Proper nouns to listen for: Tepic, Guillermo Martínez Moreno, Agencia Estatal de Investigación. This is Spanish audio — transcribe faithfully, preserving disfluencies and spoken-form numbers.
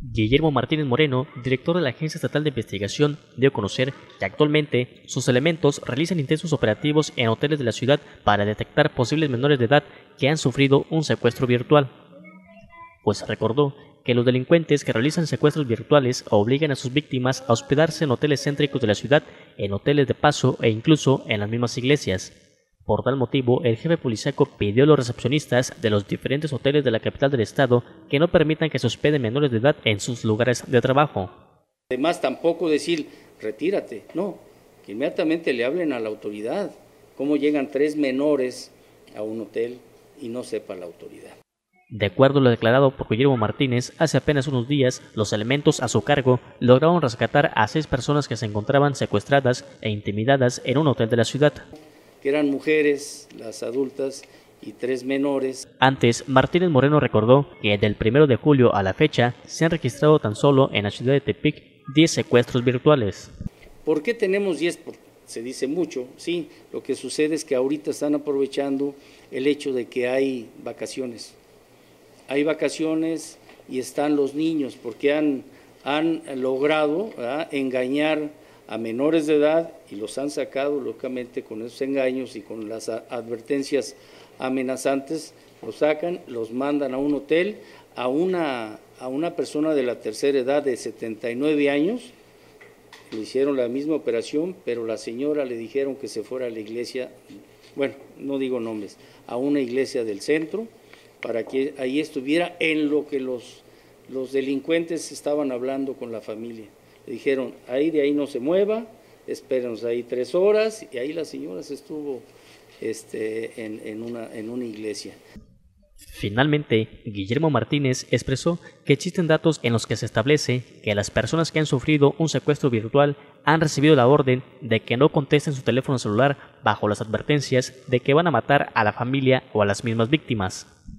Guillermo Martínez Moreno, director de la Agencia Estatal de Investigación, dio a conocer que actualmente sus elementos realizan intensos operativos en hoteles de la ciudad para detectar posibles menores de edad que han sufrido un secuestro virtual. Pues recordó que los delincuentes que realizan secuestros virtuales obligan a sus víctimas a hospedarse en hoteles céntricos de la ciudad, en hoteles de paso e incluso en las mismas iglesias. Por tal motivo, el jefe policíaco pidió a los recepcionistas de los diferentes hoteles de la capital del estado que no permitan que se hospeden menores de edad en sus lugares de trabajo. Además, tampoco decir, retírate, no, que inmediatamente le hablen a la autoridad. ¿Cómo llegan tres menores a un hotel y no sepa la autoridad? De acuerdo a lo declarado por Guillermo Martínez, hace apenas unos días, los elementos a su cargo lograron rescatar a seis personas que se encontraban secuestradas e intimidadas en un hotel de la ciudad, que eran mujeres, las adultas y tres menores. Antes, Martínez Moreno recordó que del primero de julio a la fecha se han registrado tan solo en la ciudad de Tepic diez secuestros virtuales. ¿Por qué tenemos diez? Se dice mucho, sí. Lo que sucede es que ahorita están aprovechando el hecho de que hay vacaciones. Hay vacaciones y están los niños porque han, han logrado, ¿verdad?, engañar a menores de edad y los han sacado, lógicamente, con esos engaños y con las advertencias amenazantes. Los sacan, los mandan a un hotel, a una, a una persona de la tercera edad de setenta y nueve años, le hicieron la misma operación, pero la señora le dijeron que se fuera a la iglesia, bueno, no digo nombres, a una iglesia del centro, para que ahí estuviera en lo que los, los delincuentes estaban hablando con la familia. Dijeron, ahí de ahí no se mueva, espérenos ahí tres horas, y ahí la señora se estuvo este, en, en, una, en una iglesia. Finalmente, Guillermo Martínez expresó que existen datos en los que se establece que las personas que han sufrido un secuestro virtual han recibido la orden de que no contesten su teléfono celular bajo las advertencias de que van a matar a la familia o a las mismas víctimas.